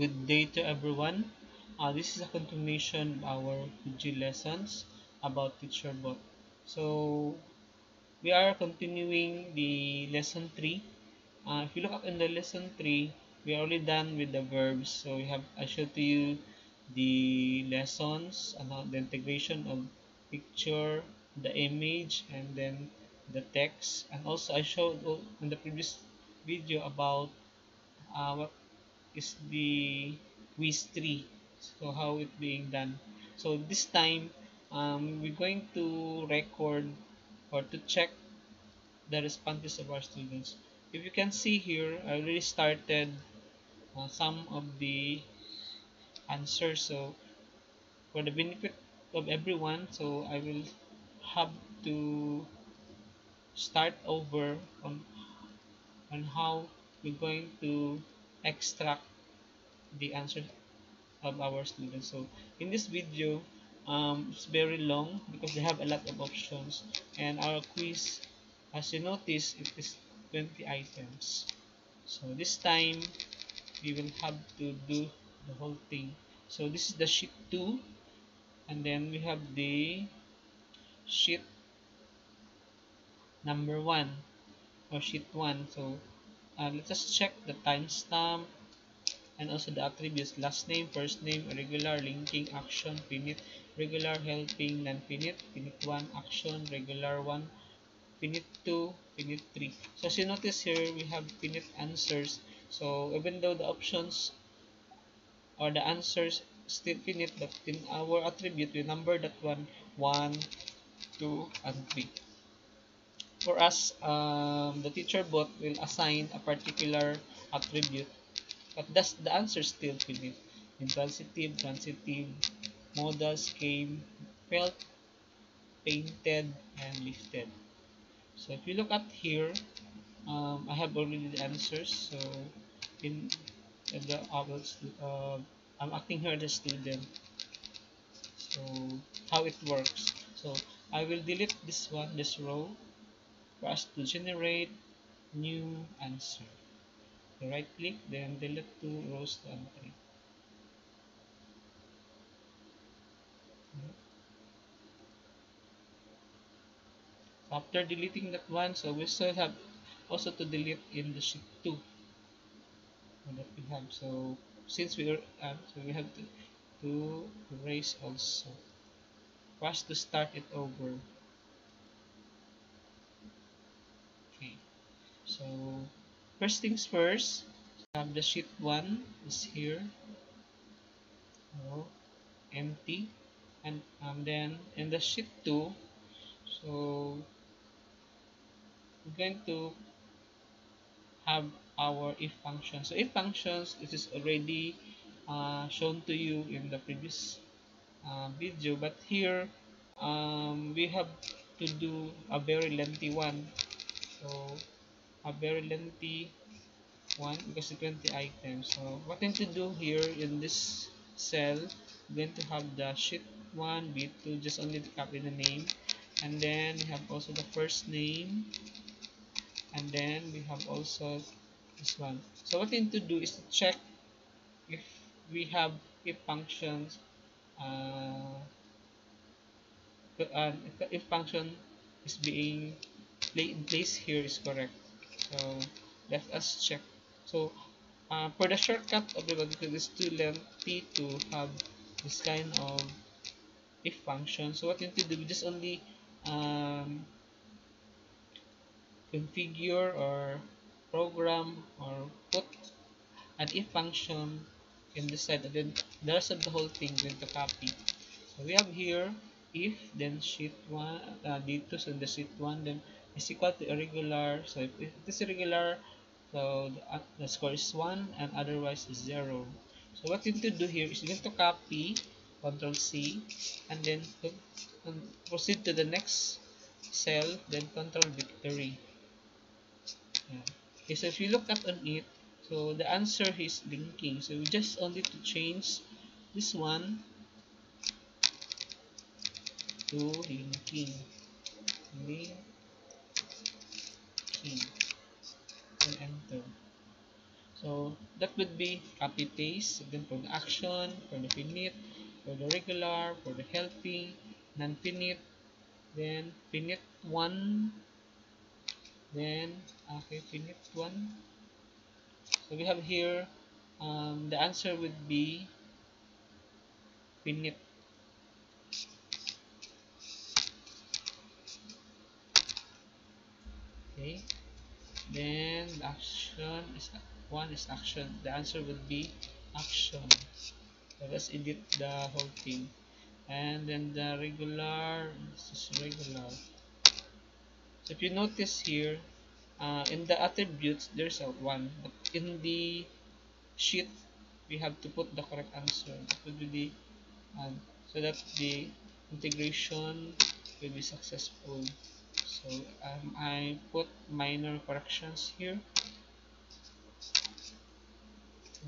Good day to everyone. This is a continuation of our video lessons about TeacherBot. So we are continuing the lesson 3. If you look up in the lesson 3, we are already done with the verbs. So I showed to you the lessons about the integration of picture, the image, and then the text. And also I showed in the previous video about what is the quiz 3, so how it's being done. So this time we're going to record or to check the responses of our students. If you can see here, I already started some of the answers, so for the benefit of everyone, so I will have to start over on how we're going to extract the answer of our students. So in this video, it's very long because they have a lot of options, and our quiz, as you notice, it is 20 items. So this time we will have to do the whole thing. So this is the sheet 2, and then we have the sheet number 1 or sheet 1. So let us check the timestamp and also the attributes: last name, first name, irregular, linking, action, finite, regular, helping, non-finite, finite 1, action, regular 1, finite 2, finite 3. So as you notice here, we have finite answers. So even though the options or the answers still finite, but in our attribute, we number that one 1, 2, and 3. For us, the TeacherBot will assign a particular attribute, but that's the answer still finite. Intransitive, transitive, modals, came, felt, painted, and lifted. So if you look at here, I have already the answers. So in the I'm acting here as a student. So how it works. So I will delete this one, this row, for us to generate new answer. So right click, then delete 2 rows to entry. After deleting that one, so we still have also to delete in the sheet 2 that we have. So since we are so we have to erase also, for us to start it over. So first things first, the sheet 1 is here, empty, and then in the sheet 2, so we're going to have our if function. So if functions, it is already shown to you in the previous video, but here we have to do a very lengthy one. So a very lengthy one because it's 20 items. So what I'm going to do here in this cell, I'm going to have the sheet 1, B2, just only copy the name, and then we have also the first name, and then we have also this one. So what I'm going to do is to check if we have if functions, if function is being played in place here is correct. So let us check. So for the shortcut of everybody, because it's too lengthy to have this kind of if function, so what you need to do, we just only configure or program or put an if function in this side, and then the rest of the whole thing is going to copy. So we have here if, then sheet 1, D2, so the sheet 1, then is equal to irregular. So if it is irregular, so the score is 1 and otherwise is 0. So what you need to do here is you need to copy, Ctrl C, and then proceed to the next cell, then Ctrl victory. Yeah. Okay, so if you look at on it, so the answer is linking. So we just only to change this one to linking. Linking. And enter. So that would be copy paste. Then for the action, for the finite, for the regular, for the healthy, non-finite, then finite one, then okay, finite one. So we have here the answer would be finite. Okay, then the action is one is action. The answer would be action. So let's edit the whole thing. And then the regular, this is regular. So if you notice here, in the attributes there's a one, but in the sheet we have to put the correct answer. That would be the so that the integration will be successful. So I put minor corrections here. So,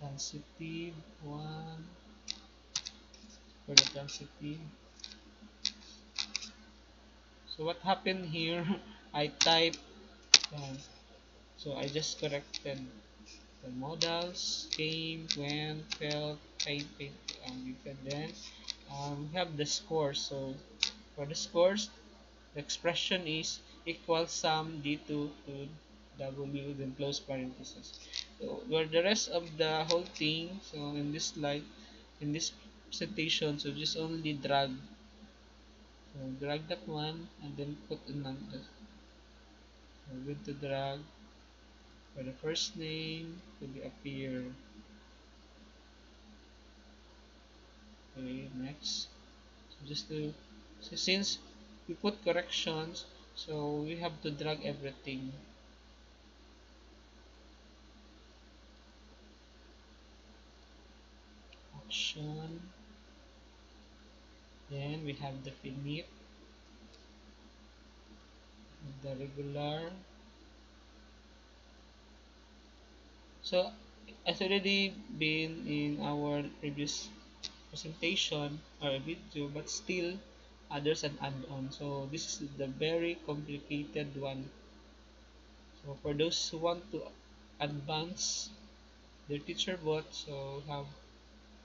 transitive one for the transitive. So what happened here? I typed so I just corrected the modals came, went, felt, painted, and then we have the score. So for the scores, the expression is equal sum d2 to w, then close parentheses. So where the rest of the whole thing, so in this slide, in this presentation, so just only drag, so drag that one and then put another. I'm going to drag for the first name to be appear. Okay, next. So just to, so since we put corrections, so we have to drag everything. Action. Then we have the finite, the regular. So as already been in our previous presentation or video, but still there's an add-on. So this is the very complicated one. So for those who want to advance their teacher bot, so have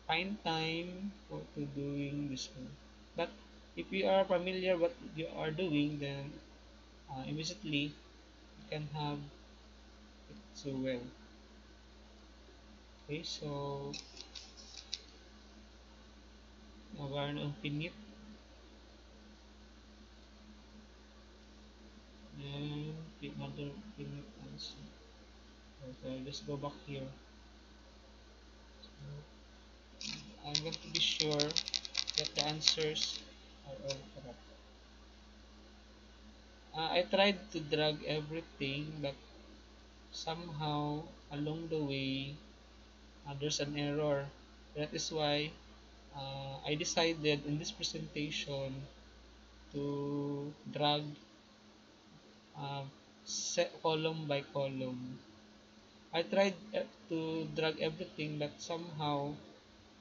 find time for to doing this one. But if you are familiar what you are doing, then immediately you can have it so well. Okay, so now we're on finite, and another finite answer. Okay, let's go back here. So I'm going to be sure that the answers are all correct. I tried to drag everything, but somehow along the way there's an error. That is why I decided in this presentation to drag column by column. I tried to drag everything, but somehow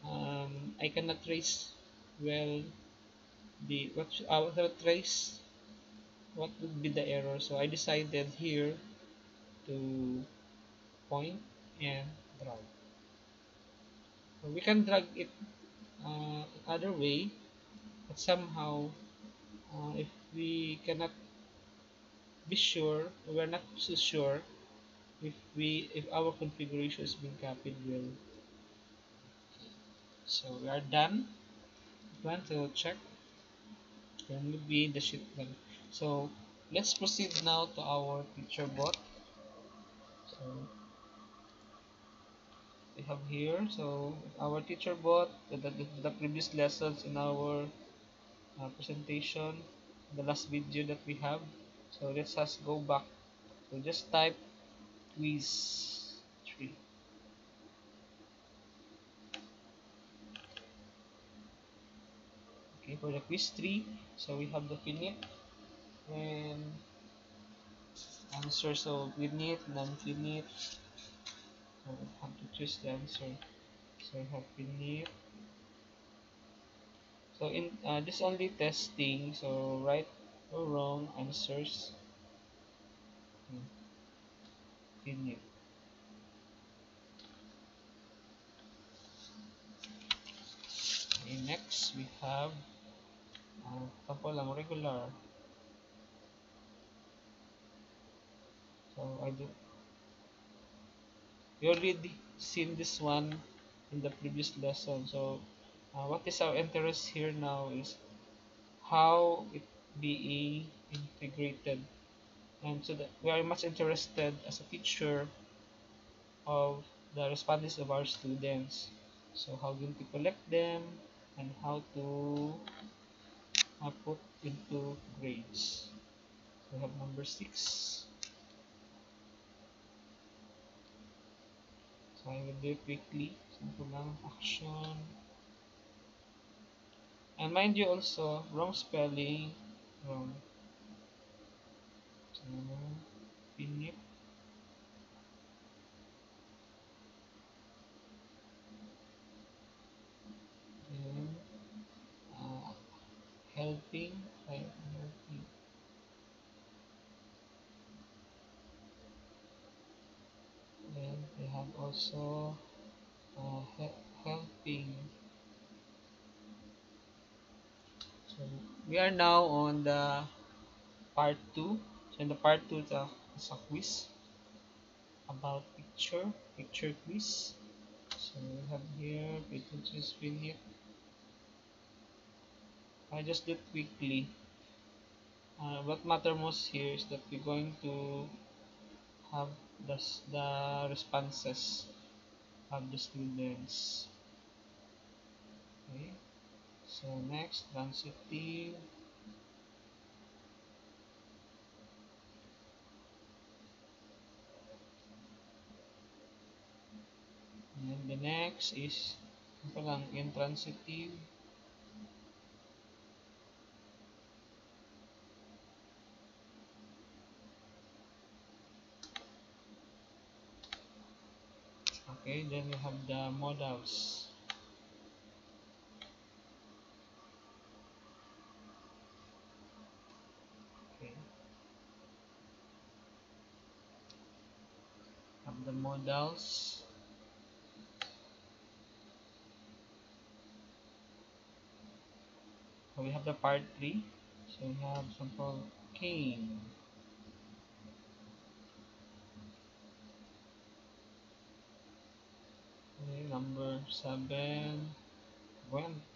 I cannot trace well the what would be the error. So I decided here to point and drag. We can drag it other way, but somehow if we cannot be sure, we're not so sure if our configuration has been copied well. So we are done. We want to check and will be the sheet one. So let's proceed now to our TeacherBot. So we have here, so our TeacherBot, the previous lessons in our presentation, the last video that we have. So let's just go back. So just type quiz 3. Okay, for the quiz 3, so we have the finite and answer. So finite, non-finite. So we have to choose the answer. So we have finite. So in this only testing, so right or wrong answers. in it. Okay, next we have column regular. So I do. We already seen this one in the previous lesson. So what is our interest here now is how it be integrated, and so that we are much interested as a teacher of the responses of our students. So how to collect them and how to put into grades. So we have number 6. So I will do it quickly. Simple lang action. And mind you also, wrong spelling, wrong. So, pinip. Then, helping, right? Helping. Then we have also helping. So we are now on the part 2. So in the part 2 is a quiz about picture quiz. So we have here pictures in here. I just did quickly. What matter most here is that we're going to have the responses of the students. Okay. So next, transitive. And the next is intransitive. Okay, then we have the modals. The models, so we have the part 3. So we have sample came. Okay, number 7 went.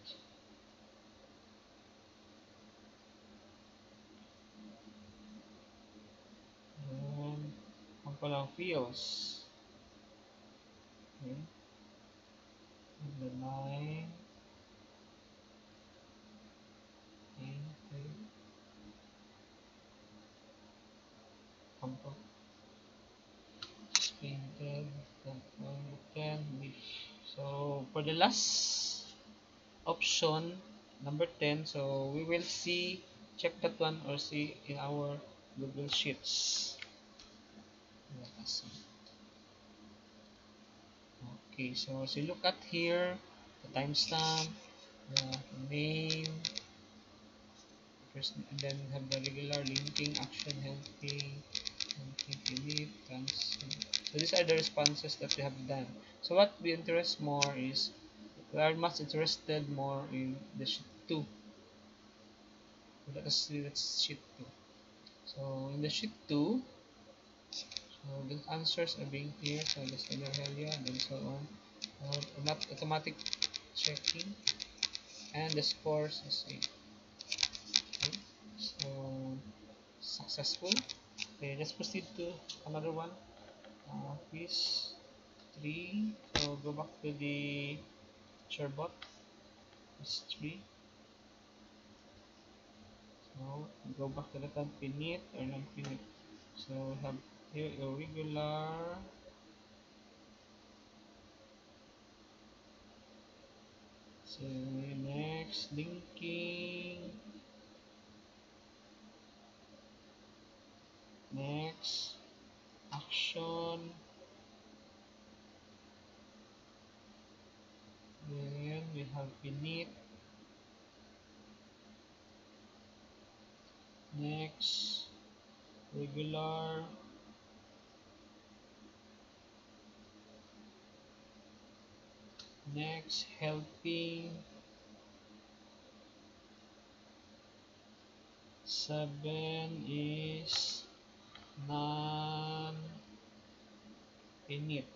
And sample of fields. Okay. The 9. Okay. Compo. Painted. 10. So for the last option, number 10. So we will see, check that one or see in our Google Sheets. Let us see. Okay, so as you look at here, the timestamp, the name, first, and then we have the regular linking, action, helping, so these are the responses that we have done. So what we interest more is, we are much interested more in the sheet 2. Let us see, that's sheet 2. So in the sheet 2, so the answers are being here, so the Stellaria and so on. Automatic checking and the scores is 8. Okay. So successful. Okay, let's proceed to another one. Quiz 3. So go back to the TeacherBot. Quiz 3. So go back to the unfinished or non-finished. So we have here irregular, so next linking, next action, then we have init, next regular, Next, helping 7 is non-init.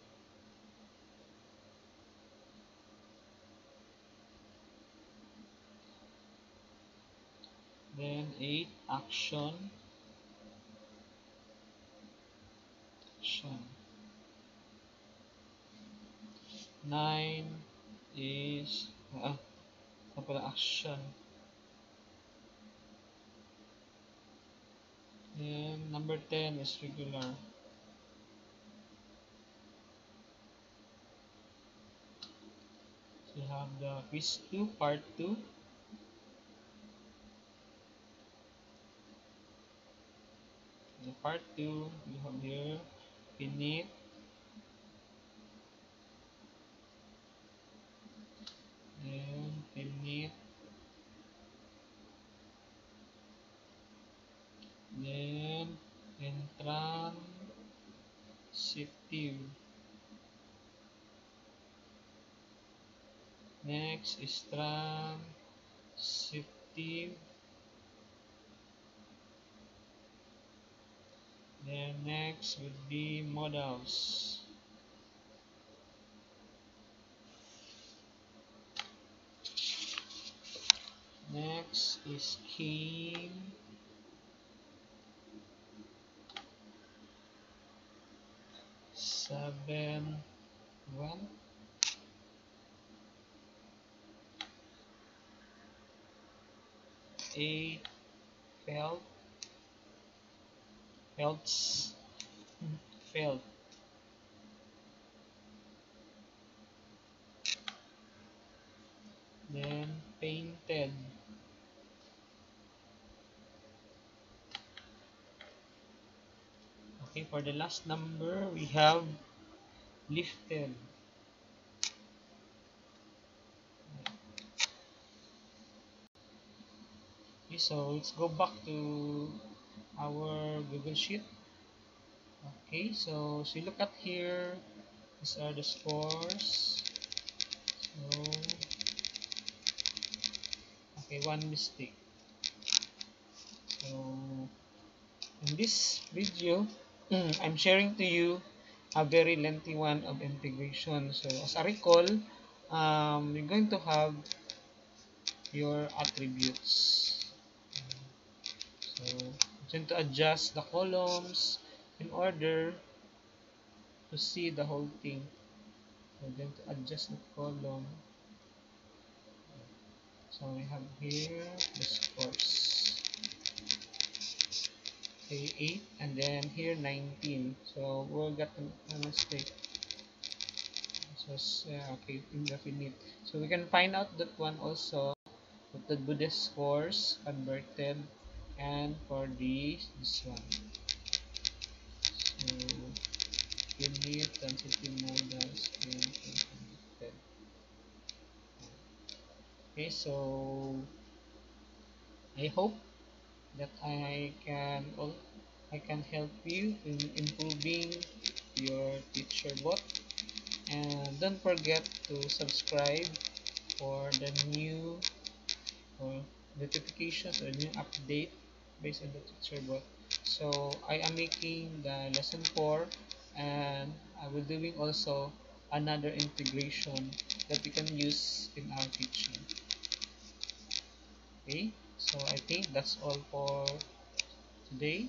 Then 8 action. 9 is action. Then number 10 is regular. So you have the quiz 2 part 2. The part 2 we have here init, then init, then intransitive. Next is transitive. Then next would be modals. Next is scheme. Eight felt. Then painted. Okay, for the last number we have lifted. Okay, so let's go back to our Google Sheet. Okay, so you look at here, these are the scores. So okay, one mistake. So in this video I'm sharing to you a very lengthy one of integration. So as I recall, you're going to have your attributes. So I'm going to adjust the columns in order to see the whole thing. So I'm going to adjust the column. So we have here the scores. Okay, 8 and then here 19. So we'll get a mistake. So okay, indefinite. So we can find out that one also, with the Buddhist scores converted, and for this one. So you need transitive models and converted. Okay, so I hope that I can help you in improving your TeacherBot, and don't forget to subscribe for the new notifications or new update based on the TeacherBot. So I am making the lesson 4, and I will doing also another integration that we can use in our teaching. Okay, so I think that's all for today,